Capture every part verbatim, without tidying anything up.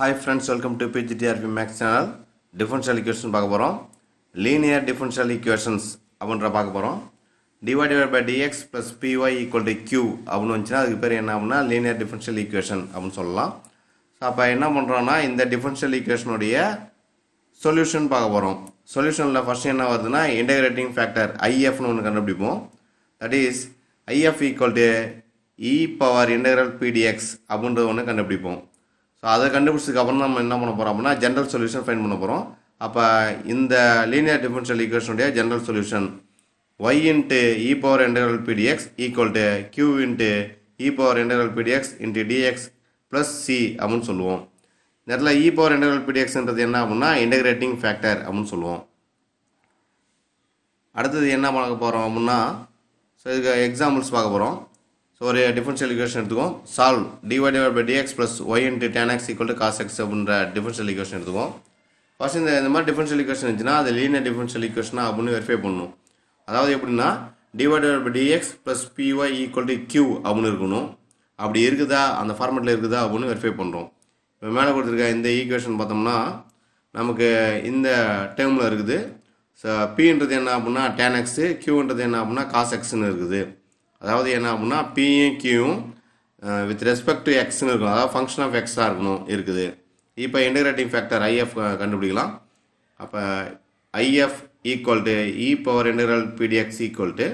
Hi friends, welcome to P G T R B Max channel. Differential equation பார்க்கபோறோம். Linear differential equations அப்படிங்கற பார்க்கபோறோம். dy by dx plus py equal to q அப்படினு வந்துனா அதுக்கு பேர் என்ன அப்படினா linear differential equation அப்படினு சொல்லலாம். So அப்ப என்ன பண்றோம்னா இந்த differential equation உடைய solution பார்க்கபோறோம். Solutionல first என்ன வருதுனா integrating factor if னு ஒன்னு கண்டுபிடிப்போம். That is if equal to e power integral p dx அப்படிங்கறது ஒன்னு கண்டுபிடிப்போம். So அதை கண்டுபிடிச்சதுக்கு அப்புறம் நம்ம என்ன பண்ண போறோம்னா ஜெனரல் சொல்யூஷன் ஃபைண்ட் பண்ண போறோம். அப்ப இந்த லீனியர் டிஃபரன்ஷியல் ஈக்குவேஷன் உடைய general solution y into e power integral p dx equal to q into e power integral p dx into dx plus c அப்படினு சொல்லுவோம். நேரத்துல e power integral p dxன்றது என்ன அப்படினா இன்டகிரேட்டிங் ஃபேக்டர் அப்படினு சொல்லுவோம். அடுத்து என்ன பார்க்க போறோம் அப்படினா சோ இதுக்கு எக்ஸாம்பிள்ஸ் பார்க்க போறோம். ஒரு டிஃபரன்ஷியல் ஈக்குவேஷன் எடுத்துக்கோம். Solve dy by dx plus y into tan x equal to cos x அப்படின்ற டிஃபரன்ஷியல் ஈக்குவேஷன் எடுத்துக்கோம். ஃபர்ஸ்ட் இந்த இந்த மாதிரி டிஃபரன்ஷியல் ஈக்குவேஷன் இருந்துச்சுன்னா அது லீனியர் டிஃபரன்ஷியல் ஈக்குவேஷனா அப்படின்னு வெரிஃபை பண்ணணும். அதாவது எப்படின்னா dy by dx plus py equal to q அப்படின்னு இருக்கணும். அப்படி இருக்குதா, அந்த ஃபார்மேட்டில் இருக்குதா அப்படின்னு வெரிஃபை பண்ணுறோம். இப்போ மேலே கொடுத்துருக்க இந்த ஈக்குவேஷன் பார்த்தோம்னா நமக்கு இந்த டேர்மில் இருக்குது. ஸோ pன்றது என்ன அப்படின்னா tan x, qன்றது என்ன அப்படின்னா cos xன்னு இருக்குது. அதாவது என்ன அப்படின்னா பியும் கியூவும் வித் ரெஸ்பெக்ட் டு எக்ஸ்னு இருக்கணும். அதாவது ஃபங்க்ஷன் ஆஃப் எக்ஸாக இருக்கணும் இருக்குது. இப்போ இன்டகிரேட்டிங் ஃபேக்டர் ஐஎஃப் கண்டுபிடிக்கலாம். அப்போ IF equal to e power integral பிடிஎக்ஸ் equal to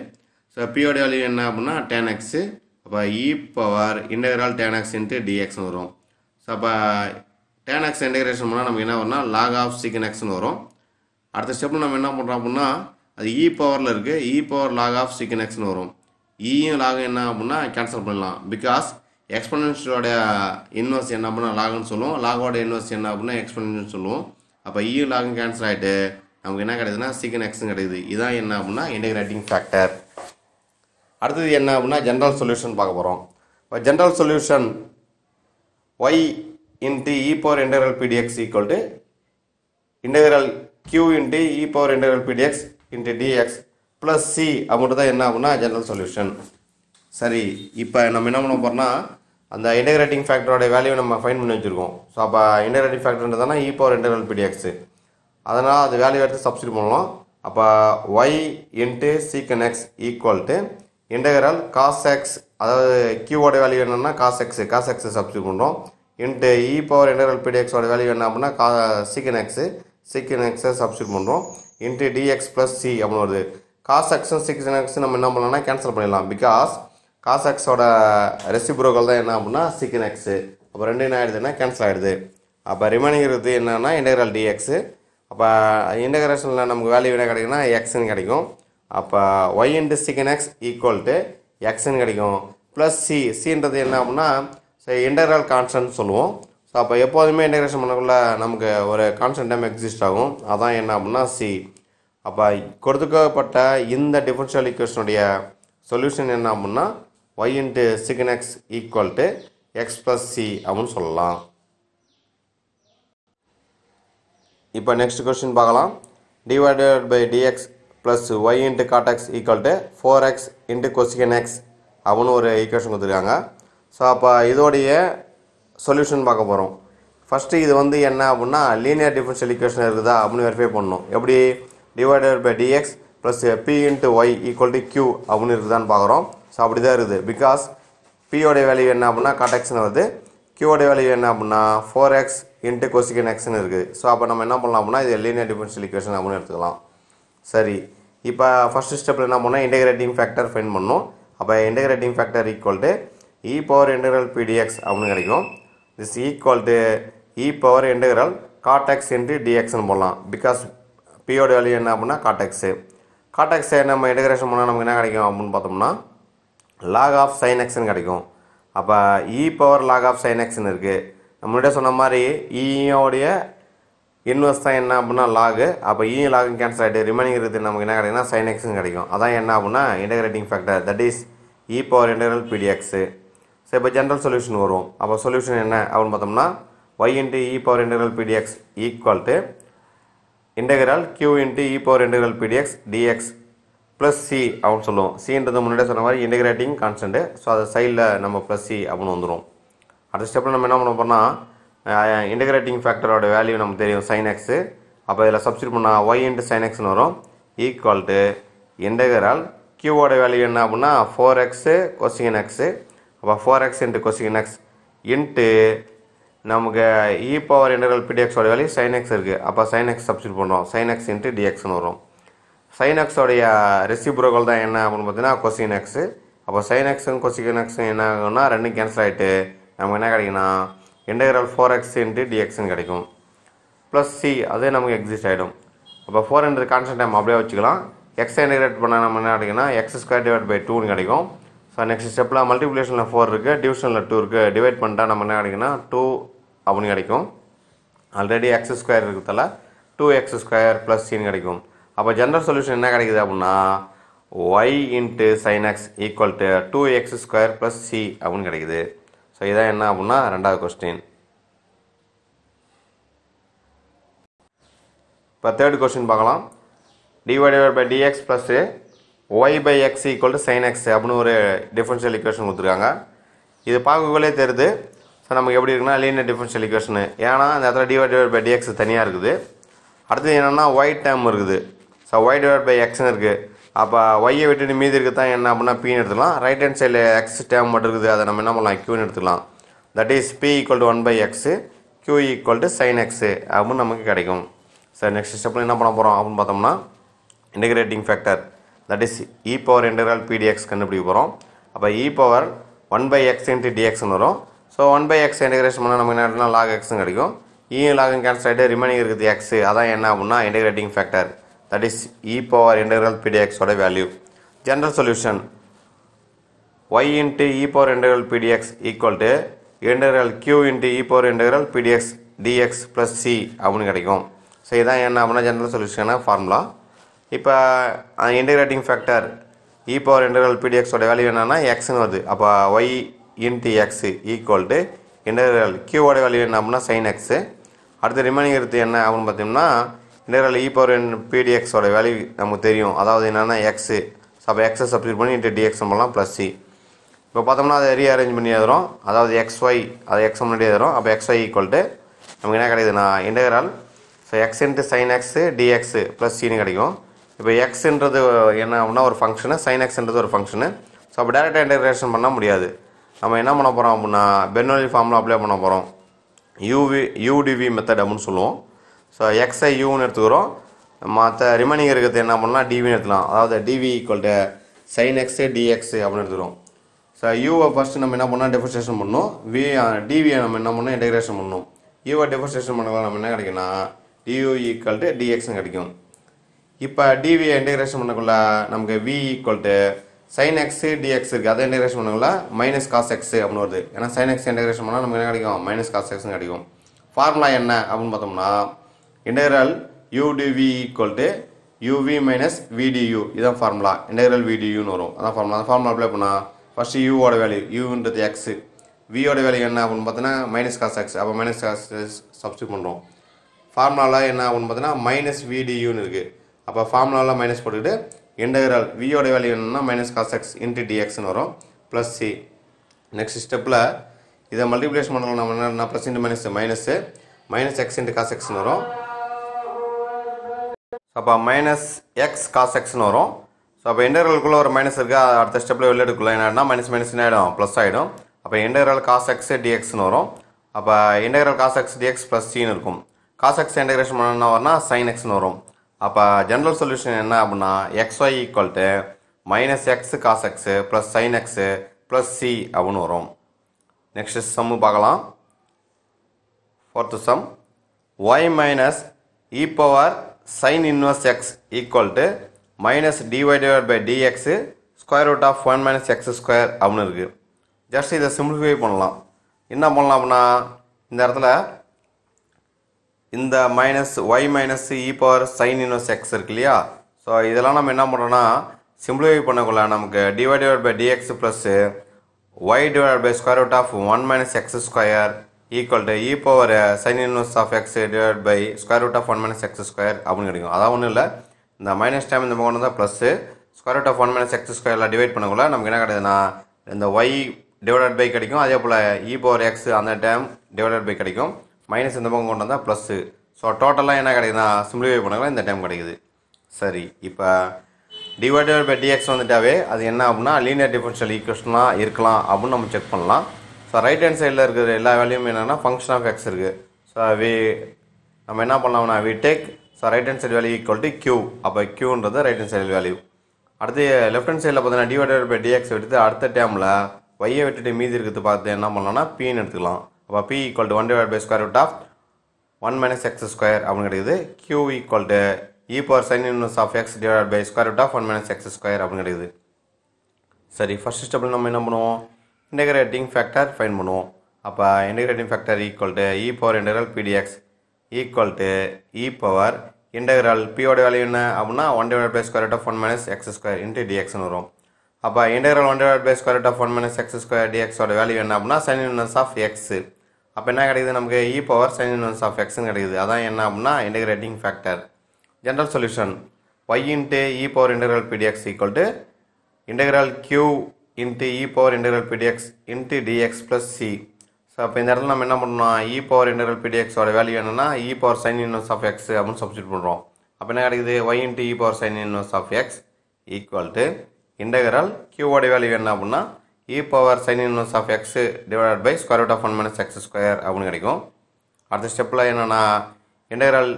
so பியோட வேல்யூ என்ன அப்படின்னா டேன் எக்ஸு. அப்போ e power integral tan x into டிஎக்ஸ்னு வரும். ஸோ அப்போ டேன் எக்ஸ் இன்டகிரேஷன் பண்ணால் நமக்கு என்ன வரும்னா லாக் ஆஃப் சீக்கன் எக்ஸ்னு வரும். அடுத்த ஸ்டெப்பில் நம்ம என்ன பண்ணுறோம் அப்படின்னா அது இ பவரில் இருக்குது, இ பவர் லாக் ஆஃப் சீக்கன் எக்ஸ்னு வரும். ஈயும் லாகம் என்ன அப்படின்னா கேன்சல் பண்ணலாம். பிகாஸ் எக்ஸ்பென்ஷியலோட இன்வெர்ஸ் என்ன அப்படின்னா லாகன்னு சொல்லுவோம், லாகோட இன்வெர்ஸ் என்ன அப்படின்னா எக்ஸ்பென்ஷன் சொல்லுவோம். அப்போ ஈயும் லாகம் கேன்சல் ஆகிட்டு நமக்கு என்ன கிடைக்குதுன்னா சீக்கன் எக்ஸும் கிடைக்குது. இதுதான் என்ன அப்படின்னா இன்டகிரேட்டிங் ஃபேக்டர். அடுத்தது என்ன அப்படின்னா ஜென்ரல் சொல்யூஷன் பார்க்க போகிறோம். இப்போ general solution y into e power integral பிடிஎக்ஸ் equal to integral q into e power integral பிடிஎக்ஸ் into dx plus c அப்படின்றது தான் என்ன ஆகும்னா ஜெனரல் சொல்யூஷன். சரி, இப்போ நம்ம என்ன பண்ண போகிறோம்னா அந்த இன்டகிரேட்டிங் ஃபேக்டரோட வேல்யூ நம்ம ஃபைண்ட் பண்ணி வச்சுருக்கோம். ஸோ அப்போ இன்டகிரேட்டிங் ஃபேக்டர்ன்றதுனா இ பவர் இன்டகிரல் பிடிஎக்ஸு, அதனால் அது வேல்யூ எடுத்து சப்ஸ்டிட் பண்ணலாம். அப்போ y into secant x equal to integral cos x, அதாவது கியூவோட வேல்யூ என்னென்னா cos x, cos x substitute பண்ணுறோம். இன்ட்டு இ பவர் இன்டகிரல் பிடிஎக்ஸோட வேல்யூ என்ன அப்படின்னா கா சீக்கன் எக்ஸு, சீக்கன் எக்ஸை சப்ஸ்டிட் பண்ணுறோம். இன்ட்டு டிஎக்ஸ் ப்ளஸ் சி அப்படின்னு வருது. காஸ் எக்ஸும் சீக்கன் எக்ஸும் நம்ம என்ன பண்ணலாம்னா கேன்சல் பண்ணிடலாம். பிகாஸ் காஸ் எக்ஸோட ரெசிப்ரோக்கல் தான் என்ன அப்படின்னா சீக்கன் எக்ஸு. அப்போ ரெண்டு என்ன ஆகிடுதுன்னா கேன்சல் ஆகிடுது. அப்போ ரிமைனிங் இருக்குது என்னென்னா இன்டகிரல் டிஎக்ஸு. அப்போ இன்டகிரேஷனில் நமக்கு வேல்யூ என்ன கிடைக்குன்னா எக்ஸ்ன்னு கிடைக்கும். அப்போ y into secant x equal to எக்ஸ்ன்னு கிடைக்கும். ப்ளஸ் சி, சின்றது என்ன அப்படின்னா ஸோ இன்டகிரல் கான்ஸ்டன்ட் சொல்லுவோம். ஸோ அப்போ எப்போதுமே இன்டகிரேஷன் பண்ணக்குள்ள நமக்கு ஒரு கான்ஸ்டன்ட் டைம் எக்ஸிஸ்ட் ஆகும். அதான் என்ன அப்படின்னா சி. அப்போ கொடுத்துக்கப்பட்ட இந்த டிஃபரன்ஷியல் ஈக்குவேஷனுடைய சொல்யூஷன் என்ன அப்படின்னா y into secant x equal to x plus c அப்படின்னு சொல்லலாம். இப்போ நெக்ஸ்ட் கொஸ்டின் பார்க்கலாம். Divided by dx plus Y into cot x equal to four x into cosecant x அப்படின்னு ஒரு ஈக்குவேஷன் கொடுத்துருக்காங்க. ஸோ அப்போ இதோடைய சொல்யூஷன் பார்க்க போகிறோம். ஃபஸ்ட்டு இது வந்து என்ன அப்படின்னா லீனியர் டிஃபரன்ஷியல் ஈக்குவேஷன் இருக்குதா அப்படின்னு வெரிஃபை பண்ணணும். எப்படி divided by dx plus p into y equal to q அப்படின்னு இருக்குதான்னு பார்க்குறோம். ஸோ அப்படி தான் இருக்குது. பிகாஸ் p ஓடைய வேல்யூ என்ன அப்படின்னா cot xன்னு வருது, q ஓடைய வேல்யூ என்ன அப்படின்னா ஃபோர் எக்ஸ் இன்ட்டு கொசிக்கன் எக்ஸ்ன்னு இருக்குது. ஸோ அப்போ நம்ம என்ன பண்ணலாம் அப்படின்னா இது லீனியர் டிஃபரன்ஷியல் ஈக்குவேஷன் அப்படின்னு எடுத்துக்கலாம். சரி, இப்போ ஃபஸ்ட்டு ஸ்டெப்பில் என்ன பண்ணால் இன்டகிரேட்டிங் ஃபேக்டர் ஃபைண்ட் பண்ணணும். அப்போ integrating factor equal to e power integral பிடிஎக்ஸ் அப்படின்னு கிடைக்கும். This equal to e power integral cot x into டிஎக்ஸ்ன்னு போடலாம். பிகாஸ் பியோட வேல்யூ என்ன அப்படின்னா காட் எக்ஸு, காட் எக்ஸை நம்ம இன்டகிரேஷன் பண்ணால் நமக்கு என்ன கிடைக்கும் அப்படின்னு பார்த்தோம்னா லாக் ஆஃப் சைன் எக்ஸ்ன்னு கிடைக்கும். அப்போ e power log of sign எக்ஸ்ன்னு இருக்குது. நம்மள்கிட்ட சொன்ன மாதிரி ஈயோடைய இன்வெர்ஸ் தான் என்ன அப்படின்னா லாகு. அப்போ ஈ லாகு கேன்சல் ஆகிட்டு ரிமைனிங் இருக்குது நமக்கு என்ன கிடைக்குன்னா சைன் எக்ஸ்ன்னு கிடைக்கும். அதான் என்ன அப்படின்னா integrating factor, that is e power integral பிடிஎக்ஸு. So இப்போ ஜென்ரல் சொல்யூஷன் வரும். அப்போ சொல்யூஷன் என்ன அப்படின்னு பார்த்தோம்னா y into e power integral பிடிஎக்ஸ் equal to integral q into e power integral pdx dx plus c அப்படின்னு சொல்லுவோம். சின்றது முன்னாடியே சொன்ன மாதிரி இன்டகிரேட்டிங் கான்ஸ்டன்ட்டு. ஸோ அது சைடில் நம்ம ப்ளஸ் சி அப்படின்னு வந்துடும். அடுத்த ஸ்டெப்பில் நம்ம என்ன பண்ண போகிறோம்னா integrating factor of value sin x substitute y into sin x equal to integral q value four x cosine x four x into cosine x into e power integral pdx value sin x sin x substitute sin x into dx sin x reciprocal cosine x sin x and cosine x cancel आयते integral four x into dx plus c अधे नमक exist आयडम four into constant time अब x integrate पना x square divided by two निकालेगो so next step La multiplication La four रुके division ला two रुके divide Punta नमक two अब निकालेगो already x square रुके तला two x square plus c निकालेगो अब general solution ना करेगी जापुना y into sin x equal to two x square plus c अपुन करेगे so ये दायना अपुना रंडा क्वेश्चन पर third question बागला dy divided by dx plus y by x equal to sin x अपुन उरे differential equation उतरेगा ये पागु गले तेरे दे तो नमक ये बड़ी रखना linear differential equation है याना यात्रा dy divided by dx Tania रख दे அடுத்து என்னன்னா y term இருக்குது so y divided by x ன்னு இருக்கு அப்ப y ஐ விட்டு மீதி இருக்கதா என்ன அப்படினா p ன்னு எடுத்துக்கலாம் ரைட் ஹேண்ட் சைடுல x term மட்டும் இருக்குது அத நம்ம என்ன பண்ணலாம் q ன்னு எடுத்துக்கலாம் that is p equal to one by x q equal to sin x அப்படி நமக்கு கிடைக்கும் சோ நெக்ஸ்ட் ஸ்டெப்ல என்ன பண்ண போறோம் அப்படினு பார்த்தோம்னா integrating factor that is e power integral pdx கண்டுபிடிக்க போறோம் அப்ப e power one by x into dx ன்னு வரும் so one by x integration பண்ணா நமக்கு என்னன்னா log x ன்னு கிடைக்கும் e log n cancel ஆயிட்டு remaining இருக்குது x அதான் என்ன அப்படினா integrating factor that is e power integral pdx ஓட value general solution y into e power integral pdx equal to integral q into e power integral pdx dx plus c அப்படினு கிடைக்கும் so இதான் என்ன அப்படினா general solution formula இப்போ integrating factor e power integral pdx ஓட value என்னன்னா x ன்னு வருது அப்ப y into x equal to integral q ஓட value என்ன அப்படினா sin x அடுத்து remaining இருக்கு என்ன ஆகும்னு பார்த்தோம்னா integral e power n pdx ஓட வேல்யூ நமக்கு தெரியும் அதாவது என்னன்னா x சோ x சப்ஸ்டிட்யூட் பண்ணி into dx பண்ணலாம் plus c இப்போ பார்த்தோம்னா அதை rearrange பண்ணி எழுதுறோம் அதாவது xy அது x முன்னாடி எழுதுறோம் அப்ப xy equal to நமக்கு என்ன கிடைக்குதுனா integral so x into sin x dx plus c ன்னு கிடைக்கும் இப்போ x ன்றது என்ன அப்படினா ஒரு ஃபங்க்ஷன் sin x ன்றது ஒரு ஃபங்க்ஷன் சோ அப்ப டைரக்ட்டா இன்டகிரேஷன் பண்ண முடியாது நாம என்ன பண்ண போறோம் அப்படினா பெர்னோலி ஃபார்முலா அப்ளை பண்ண போறோம் udv method அப்படினு சொல்லுவோம் சோ x ஐ u ன்னு எடுத்துக்கறோம் மத்த ரிமைனிங் இருக்குது என்ன பண்ணலாம் dv ன்னு எடுத்துக்கலாம் அதாவது dv = sin x dx அப்படினு எடுத்துறோம் சோ u வ ஃபர்ஸ்ட் நம்ம என்ன பண்ணா டிஃபரன்ஷியேஷன் பண்ணனும் v dv நம்ம என்ன பண்ணனும் இன்டகிரேஷன் பண்ணனும் u வ டிஃபரன்ஷியேஷன் பண்ணா நமக்கு என்ன கிடைக்கும்னா du = dx ன்னு கிடைக்கும் இப்போ dv இன்டகிரேஷன் பண்ணக்குள்ள நமக்கு v = sin x dx இருக்கு அத இன்டகிரேஷன் பண்ணங்களா - cos x அப்படினு வருது. ஏனா sin x இன்டகிரேஷன் பண்ணா நமக்கு என்ன கிடைக்கும் - cos x ன்னு கிடைக்கும். ஃபார்முலா என்ன அப்படினு பார்த்தோம்னா integral u dv = uv - vdu இதான் ஃபார்முலா. integral vdu ன்னு வரும். அதான் ஃபார்முலா. அந்த ஃபார்முலா அப்ளை பண்ணா ஃபர்ஸ்ட் u ஓட வேல்யூ u ன்றது x, v ஓட வேல்யூ என்ன அப்படினு பார்த்தனா - cos x. அப்ப - cos சப்ஸ்டிட்யூட் பண்றோம். ஃபார்முலால என்ன அப்படினு பார்த்தனா - vdu ன்னு இருக்கு. அப்ப ஃபார்முலால மைனஸ் போட்டுட்டு integral v ஓட வேல்யூ என்னன்னா minus cos x into dx ன்னு வரும் plus c next stepல இத மல்டிப்ளிகேஷன் பண்ணலாம் நம்ம என்னன்னா plus into minus minus minus x into cos x ன்னு வரும் அப்ப minus x cos x ன்னு வரும் சோ அப்ப integral குள்ள ஒரு மைனஸ் இருக்கு அடுத்த ஸ்டெப்ல வெளிய எடுக்கலாம் என்னன்னா minus minus ன்னு ஆயிடும் plus ஆயிடும் அப்ப integral cos x dx ன்னு வரும் அப்ப integral cos x dx plus c ன்னு இருக்கும் cos x இன்டகிரேஷன் பண்ணா வரனா sin x ன்னு வரும் அப்ப ஜெனரல் சொல்யூஷன் என்ன அப்படினா xy = -x cos x + sin x + c அப்படினு வரும். நெக்ஸ்ட் சம் பார்க்கலாம். fourth sum y - e power sin inverse x = - dy / dx square root of one - x squared அப்படினு இருக்கு. ஜஸ்ட் இத சிம்பிளிஃபை பண்ணலாம். என்ன பண்ணலாம் அப்படினா இந்த இடத்துல இந்த minus y minus e power sin inverse x இருக்குலையா சோ இதெல்லாம் நாம என்ன பண்றோம்னா சிம்பிளிஃபை பண்ணக்குள்ள நமக்கு dy / dx + y / square root of one - x squared = e power sin inverse of x / square root of one - x squared அப்படினு கிடைக்கும். அத ஒண்ணு இல்ல இந்த மைனஸ் டைம் இந்த பக்கம் வந்தா + square root of one - x squared ல டிவைட் பண்ணக்குள்ள நமக்கு என்ன கிடைக்குதுனா இந்த y டிவைடட் பை கிடைக்கும் அதே போல e power x அந்த டைம் டிவைடட் பை கிடைக்கும் minus in the bongonda plus. So total I na simplify in the time kadikudhu. Sorry, ipa divided by dx vanditaave adu enna appadina linear differential equation la irkalam appo namu check pannalam. So right hand side la irukra ella value enna na function of x irukku. So we namu enna pannalam na we take so right hand side value equal to q appo q nradha right hand side value adutha left hand side la pathina divided by dx eduthu adutha term la y ஐ விட்டுட்டு மீதி இருக்குது பார்த்து என்ன பண்ணலாம்னா p ன்னு எடுத்துக்கலாம். அப்ப p equal to one divided by square root of one minus x square அப்படினு கிடைக்குது. q equal to e power sin inverse of x divided by square root of one minus x square அப்படினு கிடைக்குது. சரி, first ஸ்டெப்ல நம்ம என்ன பண்ணுவோம், integrating factor find பண்ணுவோம். அப்ப integrating factor equal to e power integral p dx equal to e power integral p ஓட வேல்யூ என்ன அப்படினா one divided by square root of one minus x square into dx ன்னு வரும். அப்ப integral one divided by square root of one minus x square dx ஓட value என்ன அப்படினா sin inverse of x. அப்ப என்ன கிடைக்குது நமக்கு e power sin inverse of x ன்னு கிடைக்குது. அதான் என்ன அப்படினா integrating factor. General solution y into e power integral p dx equal to integral q into e power integral p dx into dx plus c. So அப்ப இந்த இடத்துல நம்ம என்ன பண்ணனும், e power integral p dx ஓட value என்னன்னா e power sin inverse of x அப்படினு substitute பண்றோம். அப்ப என்ன கிடைக்குது y into e power sin inverse of x equal to integral q ஓட வேல்யூ என்ன அப்படினா e power sin inverse of x divided by square root of one minus x square அப்படினு கிடைக்கும். அடுத்த ஸ்டெப்ல என்னன்னா integral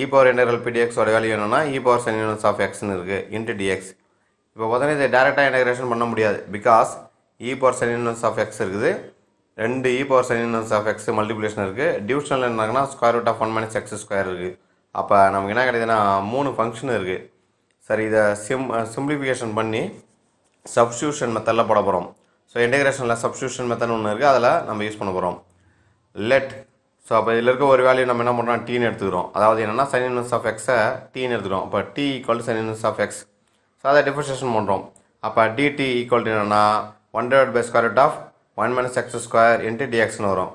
e power integral p dx ஓட value என்னன்னா e power sin inverse of x ன்னு இருக்கு into dx. இப்போ பார்த்தா இதை டைரக்டா இன்டகிரேஷன் பண்ண முடியாது because e power sin inverse of x இருக்குது, ரெண்டு e power sin inverse of x multiplication இருக்கு, டிவிஷன்ல என்னன்னா square root of one minus x square இருக்கு. அப்ப நமக்கு என்ன கிடைக்குதுன்னா மூணு ஃபங்க்ஷன் இருக்கு. சரி, இத சிம்பிளிஃபிகேஷன் பண்ணி சப்ஸ்டிட்யூஷன் மெத்தட்ல போட போறோம். ஸோ இன்டகிரேஷன்ல சப்ஸ்டிட்யூஷன் மெத்தட் ஒன்று இருக்கு, அதில் நம்ம யூஸ் பண்ண போறோம். லெட் ஸோ அப்போ இதில் இருக்க ஒரு வேல்யூ நம்ம என்ன பண்ணுறோம் டீன்னு எடுத்துக்கிறோம். அதாவது என்னென்னா sin inverse of x டீன்னு எடுத்துக்கிறோம். அப்போ t equal to sin inverse of x. So அதை டிஃபரன்ஷியேஷன் பண்ணுறோம். அப்போ dt equal to என்னென்னா one divided by square root of one minus x square into dxன்னு வரும்.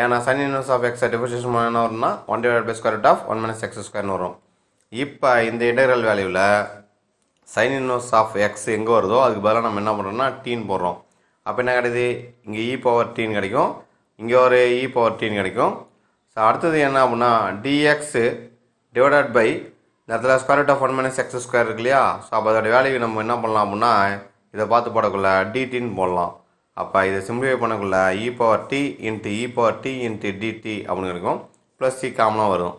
ஏன்னா sin inverse of x differentiation பண்ண என்ன வரும்னா one divided by square root of one minus x squareன்னு வரும். இப்போ இந்த இன்டெக்ரல் வேல்யூவில் sin inverse of x எங்கே வருதோ அதுக்கு பதிலாக நம்ம என்ன பண்ணுறோம்னா டீன்னு போடுறோம். அப்போ என்ன கிடையாது, இங்கே e பவர் டீன்னு கிடைக்கும், இங்கே ஒரு e பவர் டீன்னு கிடைக்கும். ஸோ அடுத்தது என்ன அப்படின்னா டிஎக்ஸ் டிவைடட் பை இந்த இடத்துல square root of one minus x square இருக்கு இல்லையா. ஸோ அப்போ அதோட வேல்யூ நம்ம என்ன பண்ணலாம் அப்படின்னா இதை பார்த்து போடக்குள்ள டிடின்னு போடலாம். அப்போ இதை சிம்பிளிஃபை பண்ணக்குள்ள e power t into e power t into dt அப்படின்னு இருக்கும், ப்ளஸ் சி காமனாக வரும்.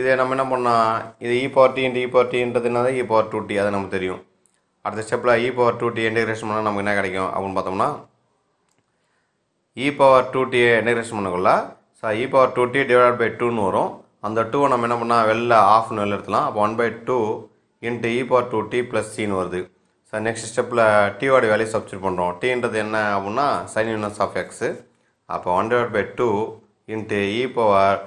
இதை நம்ம என்ன பண்ணால் இது e power t into e power டீன்றதுனா தான் இ பவர் டூ டி, அது நமக்கு தெரியும். அடுத்த ஸ்டெப்பில் e power two t integration பண்ணால் நமக்கு என்ன கிடைக்கும் அப்படின்னு பார்த்தோம்னா e power two t integration பண்ணக்குள்ள so e power two t divide by டூன்னு வரும். அந்த டூவை நம்ம என்ன பண்ணால் வெளில ஆஃப்னு வெளில எடுத்துலாம். அப்போ one by two into e power two t plus சின்னு வருது. ஸோ நெக்ஸ்ட் ஸ்டெப்பில் டீவோட வேல்யூ சப்ஸ்டிட் பண்ணுறோம். டீன்றது என்ன அப்படின்னா sin inverse ஆஃப் எக்ஸு. அப்போ one divide by two into e power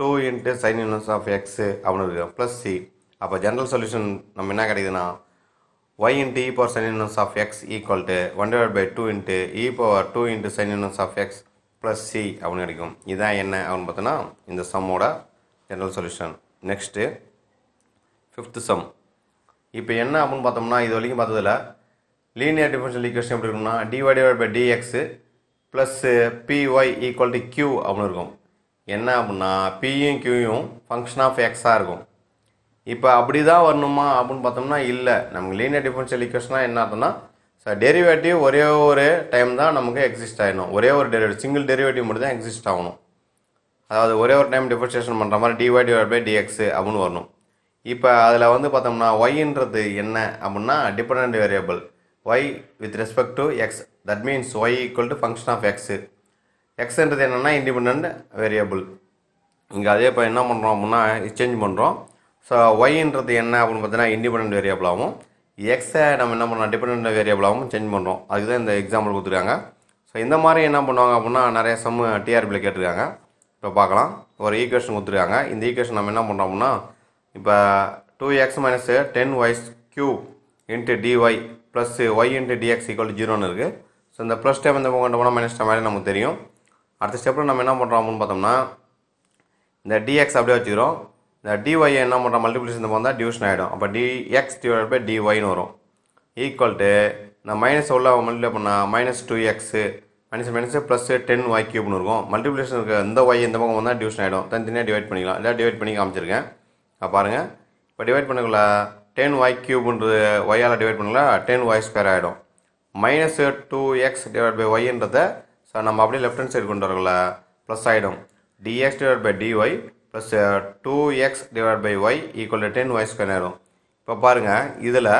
two into sin inverse of x அப்படின்னு இருக்கு, ப்ளஸ் சி. அப்போ ஜென்ரல் சொல்யூஷன் நம்ம என்ன கிடைக்குதுன்னா y into e power sin inverse of x equal to one divide by two into e power two into sin inverse of x plus c அப்படின்னு கிடைக்கும். இதான் என்ன அப்படின்னு பார்த்தோன்னா இந்த சம்மோட general solution. Next fifth sum. இப்போ என்ன அப்படின்னு பார்த்தோம்னா இது வரைக்கும் பார்த்ததில் லீனியர் டிஃபரன்ஷியல் ஈக்குவேஷன் எப்படி இருக்குன்னா dy divide by dx plus py equal to q அப்படின்னு இருக்கும். என்ன அப்படின்னா பியும் கியூயும் ஃபங்க்ஷன் ஆஃப் எக்ஸாக இருக்கும். இப்போ அப்படி தான் வரணுமா அப்படின்னு பார்த்தோம்னா இல்லை, நமக்கு லீனியர் டிஃபரன்ஷியல் ஈக்குவேஷனாக என்ன ஆகுதுன்னா ஸோ டெரிவேட்டிவ் ஒரே ஒரு டைம் தான் நமக்கு எக்ஸிஸ்ட் ஆகிடும், ஒரே ஒரு டெரிவேட்டிவ் சிங்கிள் டெரிவேட்டிவ் மட்டும் தான் எக்ஸிஸ்ட் ஆகணும். அதாவது ஒரே ஒரு டைம் டிஃபரன்ஷியேஷன் பண்ணுற மாதிரி டிஒய் டிவைட் பை டிஎக்ஸ் அப்படின்னு வரணும். இப்போ அதில் வந்து பார்த்தோம்னா ஒய்ன்றது என்ன அப்படின்னா dependent variable Y with respect to X, that means Y equal to function of X. எக்ஸ்ன்றது என்னென்னா இண்டிபெண்ட் வேரியபிள். இங்கே அதே இப்போ என்ன பண்ணுறோம் அப்படின்னா சேஞ்ச் பண்ணுறோம். ஸோ ஒய்ன்றது என்ன அப்படின்னு பார்த்தீங்கன்னா இண்டிபெண்ட் வேரியபிளாகவும் எக்ஸை நம்ம என்ன பண்ணோம் டிபெண்டன்ட் வேரியபிளாகவும் சேஞ்ச் பண்ணுறோம். அதுக்கு தான் இந்த எக்ஸாம்பிள் கொடுத்துருக்காங்க. ஸோ இந்த மாதிரி என்ன பண்ணுவாங்க அப்படின்னா நிறைய சம்மு டிஆர்பியில் கேட்டிருக்காங்க. இப்போ பார்க்கலாம், ஒரு ஈக்குவேஷன் கொடுத்துருக்காங்க. இந்த ஈக்குவேஷன் நம்ம என்ன பண்ணுறோம் அப்படின்னா இப்போ two X minus ten Y's cube into dy plus Y into dx equal ஜீரோன்னு இருக்குது. ஸோ இந்த ப்ளஸ் டைம் இந்த கொண்டு போனால் மைனஸ் டைம் மாதிரி நமக்கு தெரியும். அடுத்த ஸ்டெப்பில் நம்ம என்ன பண்ணுறோம் அப்படின்னு பார்த்தோம்னா இந்த டிஎக்ஸ் அப்படியே வச்சுக்கிறோம். இந்த டிஒய் என்ன பண்ணுறோம் மல்டிபிளிஷன் இந்த போனால் டிவிஷன் ஆகிடும். அப்போ டிஎக்ஸ் டிவைட் பை டிஒய்ன்னு வரும் ஈக்குவல் டு இந்த மைனஸ் உள்ள மல்டிப்ளை பண்ணால் minus two X minus minus plus ten y cube multiplication irukku y endha pakam vandha division aidum thandiniya divide panikalam illa divide panni kaamichiruken appo parunga ipo divide pannukulla ten y cube y ala divide pannala ten y square aidum minus two x divided by y endradha so namm appadi left hand side kondu varukla plus aidum dx divided by dy plus two x divided by y equal to ten y square aidum ipo parunga idhila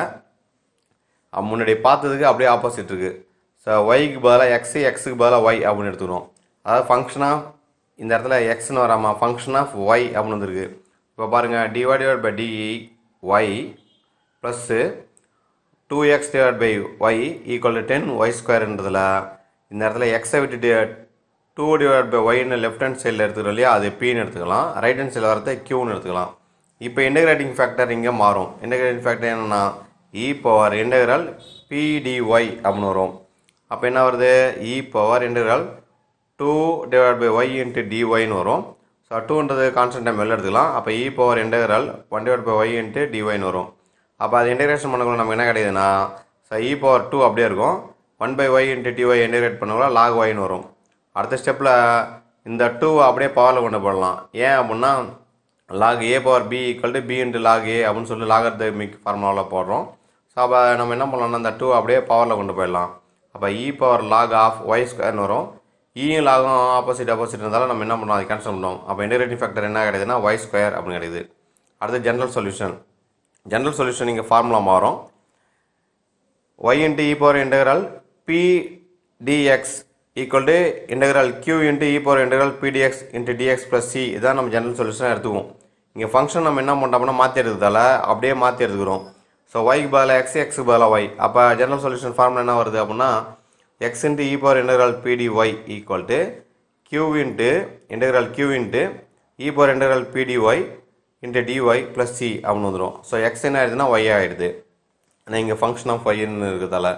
முன்னாடி பார்த்ததுக்கு அப்படியே opposite இருக்கு so y க்கு பதிலா x x க்கு பதிலா y அப்படினு எடுத்துறோம் அதாவது ஃபங்க்ஷன் ஆஃப் இந்த இடத்துல x ன்னு வராம ஃபங்க்ஷன் ஆஃப் y அப்படினு வந்திருக்கு இப்போ பாருங்க dy / dy y + two x / y = ten y square ன்றதுல இந்த இடத்துல x ஐ விட்டுட்டு two / y ன்னு லெஃப்ட் ஹேண்ட் சைடுல எடுத்துறோம் இல்லையா அது p ன்னு எடுத்துக்கலாம் ரைட் ஹேண்ட் சைடுல வரதே q ன்னு எடுத்துக்கலாம் இப்போ இன்டகிரேட்டிங் ஃபேக்டர் இங்க மாறும் இன்டகிரேட்டிங் ஃபேக்டர் என்னன்னா e power integral p dy அப்படினு வரும் அப்ப என்ன வருது e power integral two divided by y into dy னு வரும் சோ two ன்றது கான்ஸ்டன்ட் டைம் எல்ல எடுத்துக்கலாம் அப்ப e power integral one divided by y into dy னு வரும் அப்ப அது இன்டகிரேஷன் பண்ணக்குள்ள நமக்கு என்ன கிடைக்குதுனா சோ e power two அப்படியே இருக்கும் one by y into dy integrate பண்ணக்குள்ள log y னு வரும் அடுத்த ஸ்டெப்ல இந்த two அப்படியே பவர்ல கொண்டு போடலாம் ஏன் அப்படினா log a power b equal to b into log a அப்படினு சொல்லி logarithmic formulaல போடுறோம் So, we will do two அப்படியே பவர்ல கொண்டு போய்டலாம் அப்ப e power log of y square னு வரும் e யும் log ம் ஆப்போசிட் ஆப்போசிட் இருந்தால நம்ம என்ன பண்ணோம் அதை கேன்சல் பண்ணோம் அப்ப இன்டகிரேட்டிங் ஃபேக்டர் என்ன கிடைக்குதுனா y square அப்படி கிடைக்குது அடுத்து ஜெனரல் சொல்யூஷன் ஜெனரல் சொல்யூஷன் இங்க ஃபார்முலா மாறும் y into e power integral p dx = integral q into e power integral p dx into dx plus c இதான் நம்ம ஜெனரல் சொல்யூஷன் எடுத்துவோம் இங்க ஃபங்க்ஷன் நம்ம என்ன பண்ணோம்னா மாத்தி எடுத்ததால அப்படியே மாத்தி எடுத்துறோம் So y க்கு பதிலா x x க்கு பதிலா y அப்ப ஜெனரல் சொல்யூஷன் ஃபார்முலா என்ன வருது அப்படினா x into e power integral p dy equal to q into integral q into e power integral p dy into dy plus c அப்படினு வந்துரும் சோ x என்ன ஆயிடுதுனா y ஆயிடுது நான் இங்க ஃபங்க்ஷன் ஆஃப் y ன்னு இருக்குதால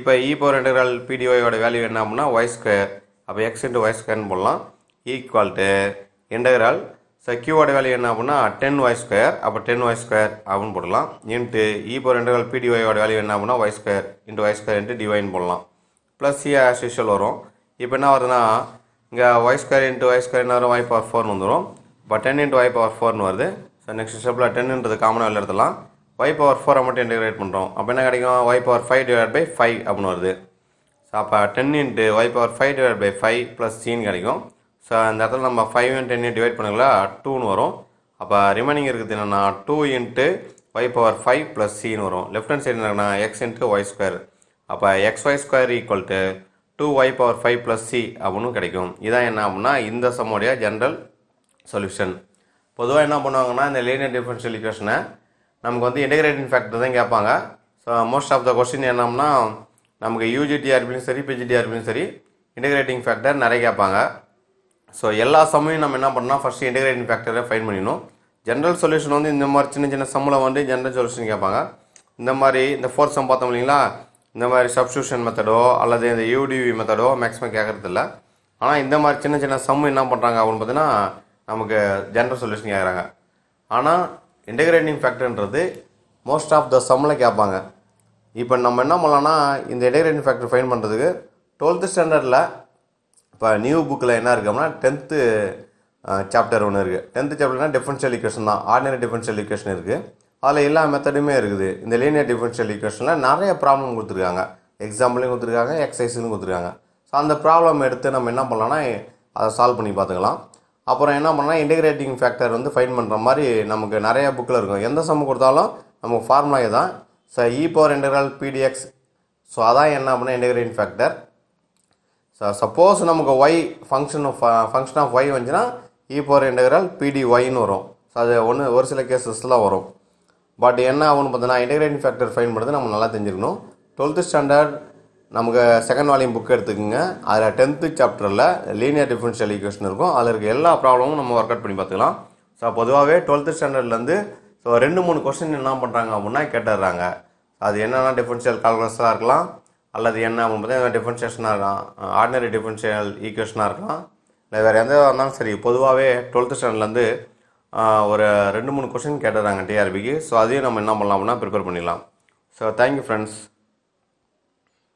இப்போ e power integral p dy ஓட value என்ன அப்படினா y ஸ்கொயர் அப்ப x into y ஸ்கொயர் ன்னு போடலாம் equal to integral So, Q ஓட வேல்யூ என்ன அப்படினா ten y squared அப்ப ten y squared அப்படினு போடலாம் into e power integral p dy ஓட வேல்யூ என்ன அப்படினா y squared into y squared into dy ன்னு போடலாம் plus c as usual வரும் இப்போ என்ன வருதுனா இங்க y squared into y squared ன்னு வரும் y power four ன்னு வந்துரும் அப்ப ten into y power four ன்னு வருது சோ நெக்ஸ்ட் ஸ்டெப்ல ten ன்றது காமனா வெளிய எடுத்துலாம் y power four மட்டும் இன்டிகிரேட் பண்றோம் அப்ப என்ன கிடைக்கும் y power five divided by five அப்படினு வருது சோ அப்ப ten into y power five divided by five plus c ன்னு கிடைக்கும் So, இந்த இடத்துல நம்ம five and ten டிவைட் பண்ணங்களா two ன்னு வரும் அப்ப ரிமைனிங் இருக்குது என்னன்னா two into y power five plus c ன்னு வரும் லெஃப்ட் ஹேண்ட் சைடுல என்னன்னா x into y square அப்ப xy square equal to two y power five plus c அப்படினு கிடைக்கும் இதான் என்ன அப்படினா இந்த சம்மோட ஜெனரல் சொல்யூஷன் பொதுவா என்ன பண்ணுவாங்கன்னா இந்த லீனியர் டிஃபரன்ஷியல் ஈக்குவேஷனை நமக்கு வந்து இன்டகிரேட்டிங் ஃபேக்டர் தான் கேட்பாங்க so most of the question என்னன்னா நமக்கு U G T R B சரி P G T R B சரி இன்டகிரேட்டிங் ஃபேக்டர் நிறைய கேட்பாங்க So, எல்லா சம்மையும் நம்ம என்ன பண்ணனும் ஃபர்ஸ்ட் இன்டகிரேட்டிங் ஃபேக்டரை ஃபைண்ட் பண்ணிரணும் ஜெனரல் சொல்யூஷன் வந்து இந்த மாதிரி சின்ன சின்ன சம்ல வந்து ஜெனரல் சொல்யூஷன் கேட்பாங்க இந்த மாதிரி இந்த ஃபோர்த் சம் பார்த்தோம் இல்லீங்களா இந்த மாதிரி சப்ஸ்டிட்யூஷன் மெத்தடோ அல்லது இந்த U D V மெத்தடோ மேக்ஸிமம் கேக்குறது இல்ல ஆனா இந்த மாதிரி சின்ன சின்ன சம் என்ன பண்றாங்க அப்படினு பார்த்தீனா நமக்கு ஜெனரல் சொல்யூஷன் கேக்குறாங்க ஆனா இன்டகிரேட்டிங் ஃபேக்டர்ன்றது மோஸ்ட் ஆஃப் தி சம்ல கேட்பாங்க இப்போ நம்ம என்ன பண்ணலாம்னா இந்த இன்டகிரேட்டிங் ஃபேக்டர் ஃபைண்ட் பண்றதுக்கு twelfth ஸ்டாண்டர்ட்ல இப்போ நியூ புக்கில் என்ன இருக்கு அப்படின்னா டென்த்து சாப்டர் ஒன்று இருக்குது டென்த்து சாப்டர்னா டிஃபரன்ஷியல் ஈக்குவேஷன் தான் ஆர்டினரி டிஃபரன்ஷியல் ஈக்குவேஷன் இருக்குது அதில் எல்லா மெத்தடுமே இருக்குது இந்த லீனியர் டிஃபரன்ஷியல் ஈக்குவேஷனில் நிறைய ப்ராப்ளம் கொடுத்துருக்காங்க எக்ஸாம்பிளையும் கொடுத்துருக்காங்க எக்ஸசைஸ்லையும் கொடுத்துருக்காங்க ஸோ அந்த ப்ராப்ளம் எடுத்து நம்ம என்ன பண்ணலாம்னா அதை சால்வ் பண்ணி பார்த்துக்கலாம் அப்புறம் என்ன பண்ணலாம் இன்டகிரேட்டிங் ஃபேக்டர் வந்து ஃபைண்ட் பண்ணுற மாதிரி நமக்கு நிறைய புக்கில் இருக்கும் எந்த சம் கொடுத்தாலும் நமக்கு ஃபார்முலா இதுதான் so e power integral pdx so அதான் என்ன அப்படின்னா இன்டகிரேட்டிங் ஃபேக்டர் So, suppose நமக்கு y function of uh, function of y வந்துனா e power integral pdy ன்னு வரும் சோ அது ஒன்னு ஒரு சில கேसेसல வரும் பட் என்ன ஆகும்னு பார்த்தா இன்டகிரேட்டிங் ஃபேக்டர் ஃபைண்ட் பண்றது நம்ம நல்லா தெரிஞ்சிரணும் twelfth ஸ்டாண்டர்ட் நமக்கு செகண்ட் வால்யூம் புக் எடுத்துக்கங்க அதுல tenth சாப்டர்ல லீனியர் டிஃபரன்ஷியல் ஈக்குவேஷன் இருக்கும் அதுல இருக்க எல்லா ப்ராப்ளமும் நம்ம வொர்க் அவுட் பண்ணி பார்த்துக்கலாம் சோ பொதுவாவே twelfth ஸ்டாண்டர்ட்ல இருந்து சோ ரெண்டு மூணு क्वेश्चन என்ன பண்றாங்க அப்படினா கேட்டறாங்க அது என்னன்னா டிஃபரன்ஷியல் கால்குலஸா இருக்கலாம் அல்லது என்ன அப்படின்னு பார்த்தீங்கன்னா டிஃபரன்ஷியேஷனாக இருக்கலாம் ஆர்டினரி டிஃபரன்ஷியல் ஈக்குவேஷனாக இருக்கலாம் இல்லை வேறு எந்த இருந்தாலும் சரி பொதுவாகவே டுவெல்த் ஸ்டாண்டர்ட்லேருந்து ஒரு ரெண்டு மூணு கொஸ்டின் கேட்டுறாங்க டிஆர்பிக்கு ஸோ அதையும் நம்ம என்ன பண்ணலாம் அப்படின்னா ப்ரிப்பேர் பண்ணிடலாம் ஸோ தேங்க்யூ ஃப்ரெண்ட்ஸ்